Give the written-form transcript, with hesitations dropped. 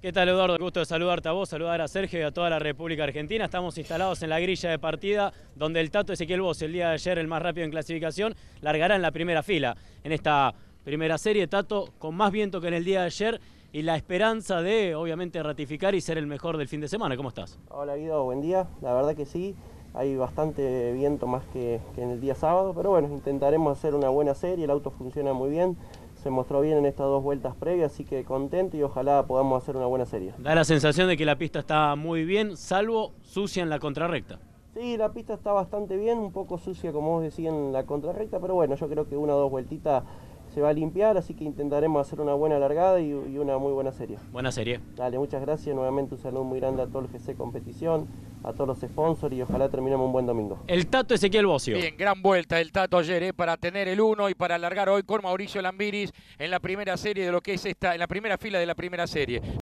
¿Qué tal, Eduardo? Qué gusto de saludarte a vos, saludar a Sergio y a toda la República Argentina. Estamos instalados en la grilla de partida donde el Tato Ezequiel Bosio, el día de ayer el más rápido en clasificación, largará en la primera fila. En esta primera serie, Tato, con más viento que en el día de ayer y la esperanza de, obviamente, ratificar y ser el mejor del fin de semana. ¿Cómo estás? Hola, Guido, buen día. La verdad que sí, hay bastante viento más que en el día sábado, pero bueno, intentaremos hacer una buena serie. El auto funciona muy bien. Se mostró bien en estas dos vueltas previas, así que contento y ojalá podamos hacer una buena serie. Da la sensación de que la pista está muy bien, salvo sucia en la contrarrecta. Sí, la pista está bastante bien, un poco sucia como vos decís en la contrarrecta, pero bueno, yo creo que una o dos vueltitas se va a limpiar, así que intentaremos hacer una buena largada y una muy buena serie. Buena serie. Dale, muchas gracias, nuevamente un saludo muy grande a todo el GC Competición, a todos los sponsors y ojalá terminemos un buen domingo. El Tato Ezequiel Bosio. Bien, gran vuelta el Tato ayer, para tener el 1 y para alargar hoy con Mauricio Lambiris en la primera serie de lo que es esta, en la primera fila de la primera serie.